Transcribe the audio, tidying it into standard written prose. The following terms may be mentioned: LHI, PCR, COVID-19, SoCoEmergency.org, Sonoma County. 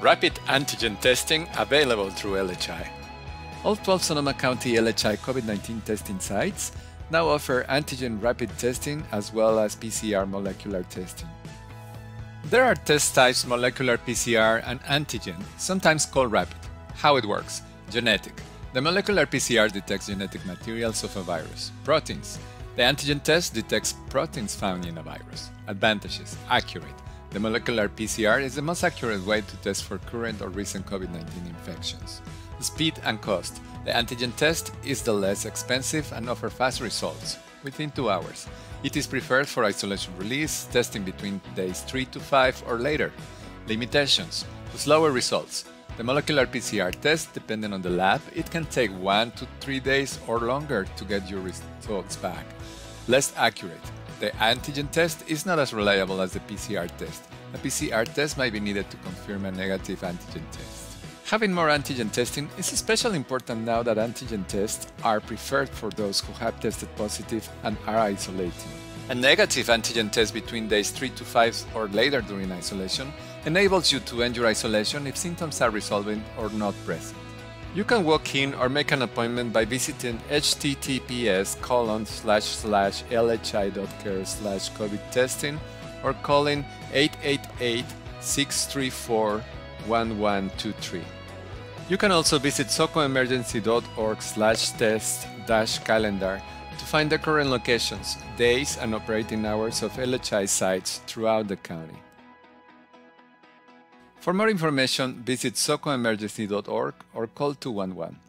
rapid antigen testing available through LHI. All 12 Sonoma County LHI COVID-19 testing sites now offer antigen rapid testing as well as PCR molecular testing. There are test types molecular PCR and antigen, sometimes called rapid. How it works? Genetic. The molecular PCR detects genetic materials of a virus. Proteins. The antigen test detects proteins found in a virus. Advantages. Accurate. The molecular PCR is the most accurate way to test for current or recent COVID-19 infections. Speed and cost. The antigen test is the less expensive and offers fast results, within 2 hours. It is preferred for isolation release, testing between days 3 to 5 or later. Limitations. Slower results. The molecular PCR test, depending on the lab, it can take 1 to 3 days or longer to get your results back. Less accurate. The antigen test is not as reliable as the PCR test. A PCR test might be needed to confirm a negative antigen test. Having more antigen testing is especially important now that antigen tests are preferred for those who have tested positive and are isolating. A negative antigen test between days 3 to 5 or later during isolation enables you to end your isolation if symptoms are resolving or not present. You can walk in or make an appointment by visiting https://lhi.care/COVID-testing or calling 888-634-1123. You can also visit SoCoEmergency.org/test-calendar to find the current locations, days, and operating hours of LHI sites throughout the county. For more information, visit SoCoEmergency.org or call 211.